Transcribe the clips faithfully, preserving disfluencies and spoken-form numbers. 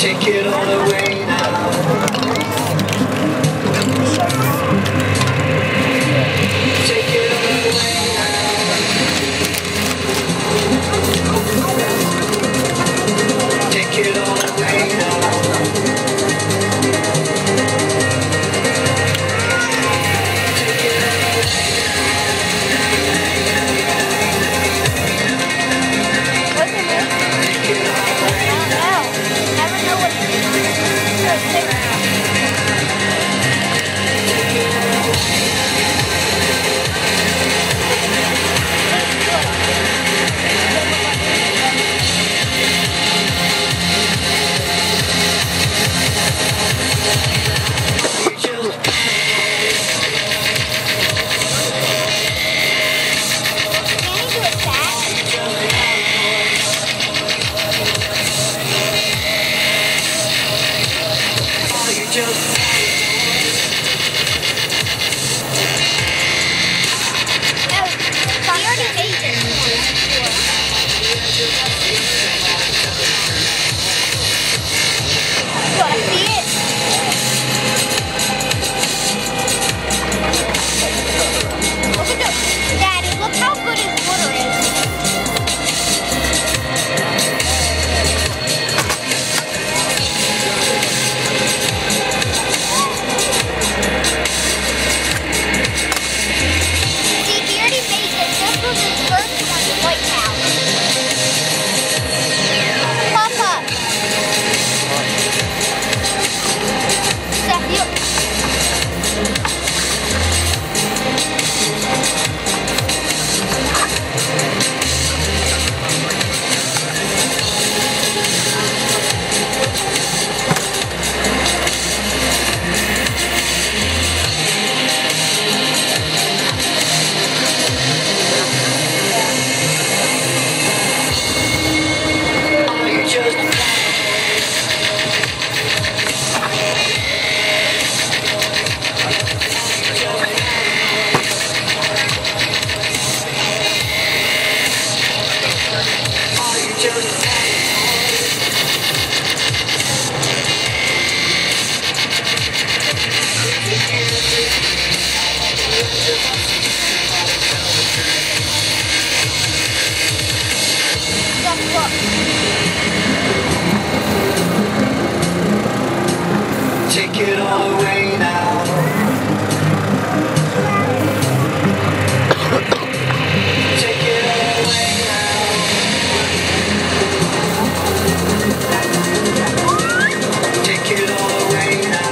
take it all away now. Take it all away now. Take it all away now. Take it all away now. Take it all away now. Take it all away now. Take it all away now. Take it all away now.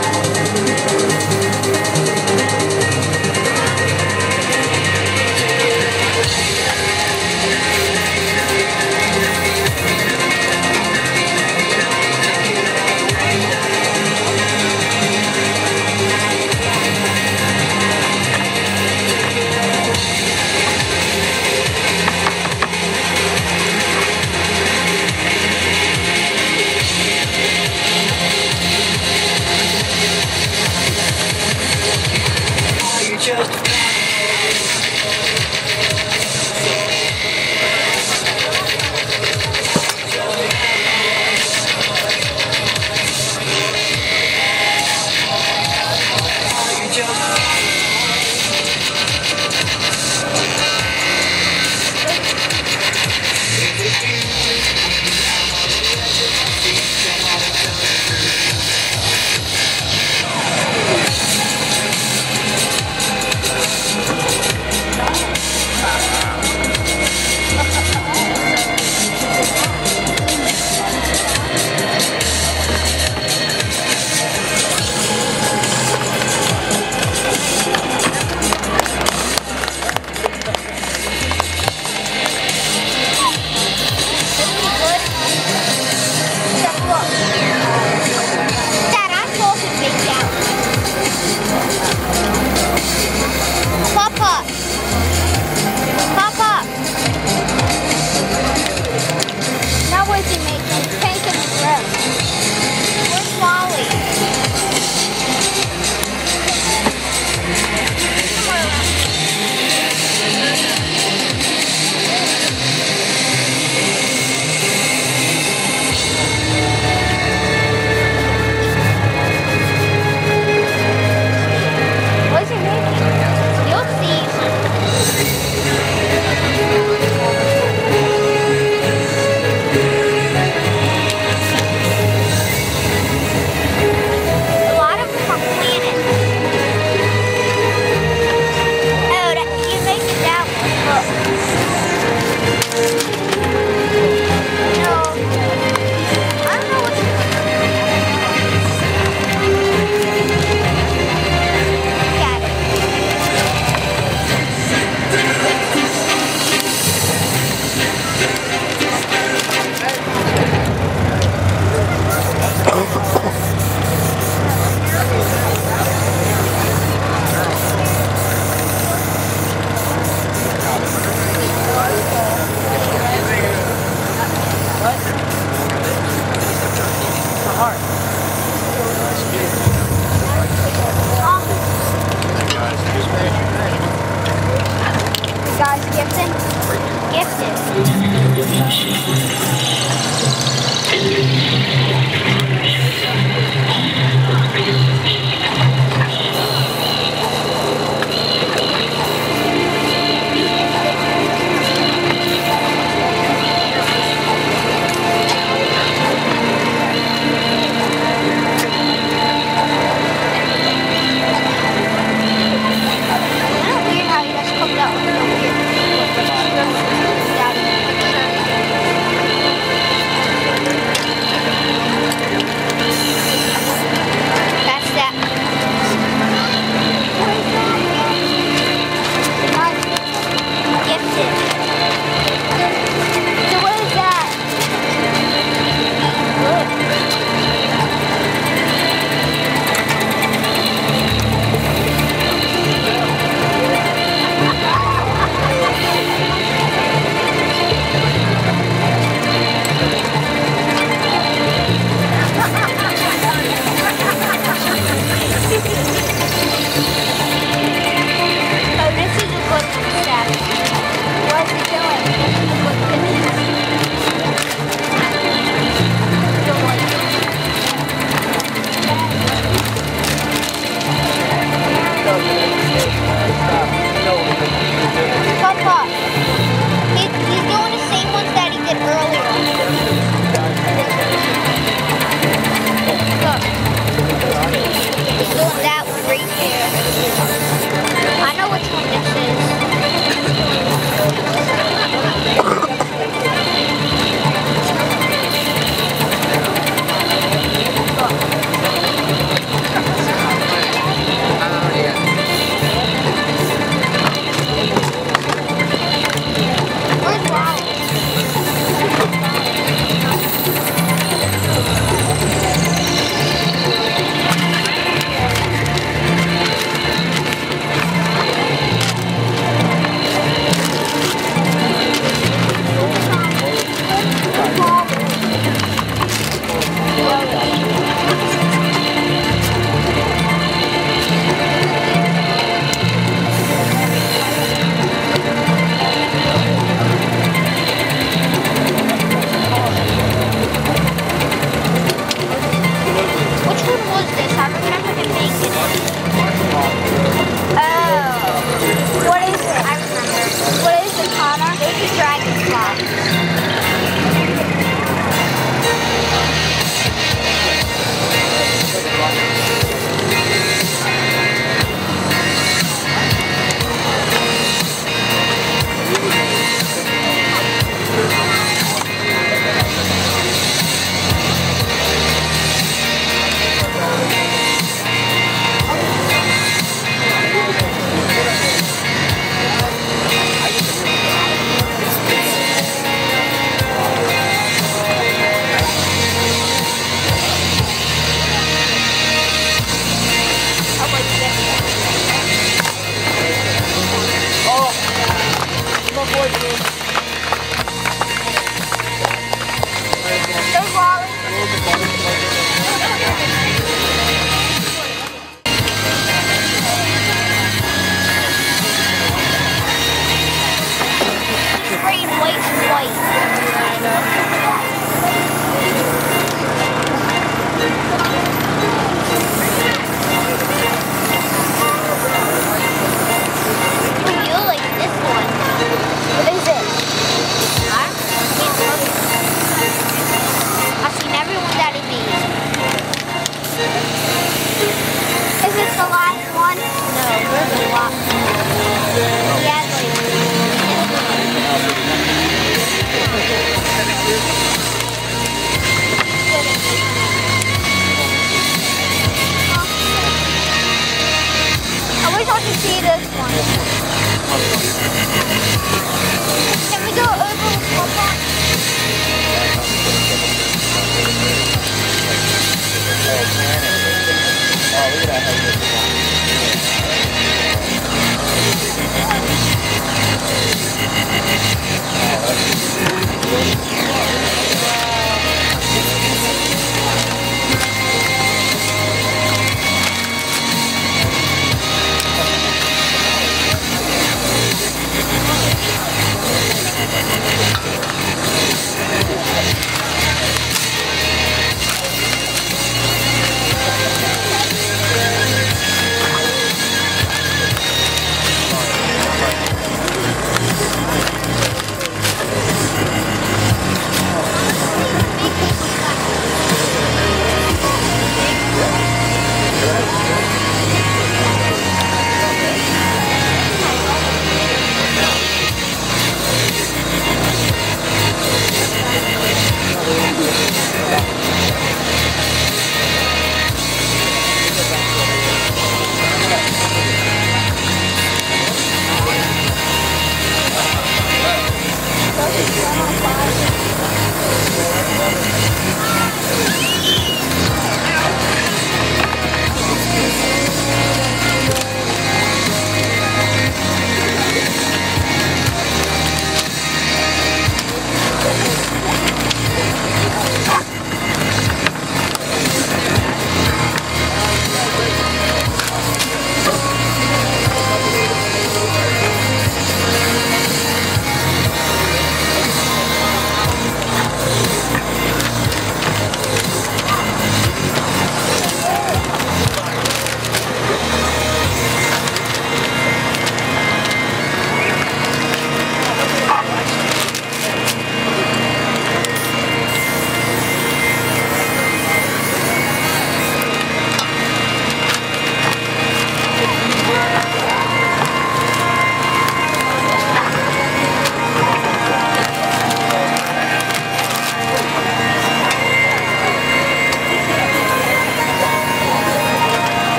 It's a lot.